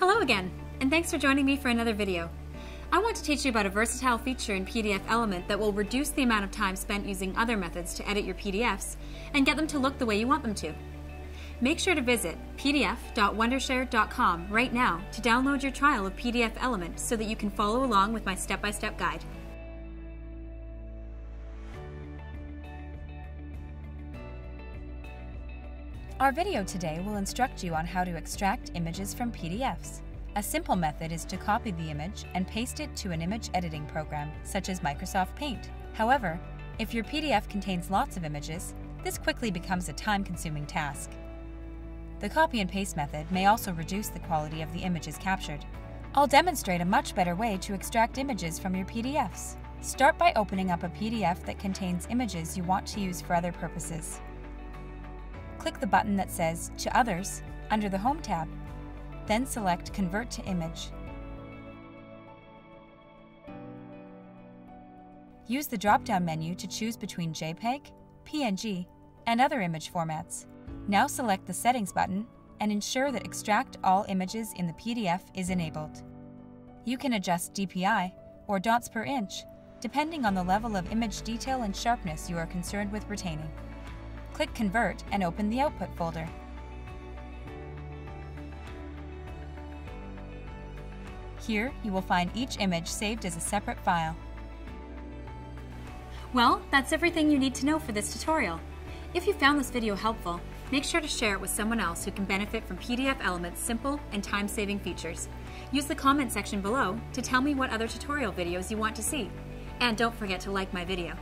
Hello again, and thanks for joining me for another video. I want to teach you about a versatile feature in PDFelement that will reduce the amount of time spent using other methods to edit your PDFs and get them to look the way you want them to. Make sure to visit pdf.wondershare.com right now to download your trial of PDFelement so that you can follow along with my step-by-step guide. Our video today will instruct you on how to extract images from PDFs. A simple method is to copy the image and paste it to an image editing program such as Microsoft Paint. However, if your PDF contains lots of images, this quickly becomes a time-consuming task. The copy and paste method may also reduce the quality of the images captured. I'll demonstrate a much better way to extract images from your PDFs. Start by opening up a PDF that contains images you want to use for other purposes. Click the button that says To Others under the Home tab, then select Convert to Image. Use the drop-down menu to choose between JPEG, PNG, and other image formats. Now select the Settings button and ensure that Extract All Images in the PDF is enabled. You can adjust DPI, or dots per inch, depending on the level of image detail and sharpness you are concerned with retaining. Click Convert and open the Output folder. Here, you will find each image saved as a separate file. Well, that's everything you need to know for this tutorial. If you found this video helpful, make sure to share it with someone else who can benefit from PDFelement's simple and time-saving features. Use the comment section below to tell me what other tutorial videos you want to see. And don't forget to like my video.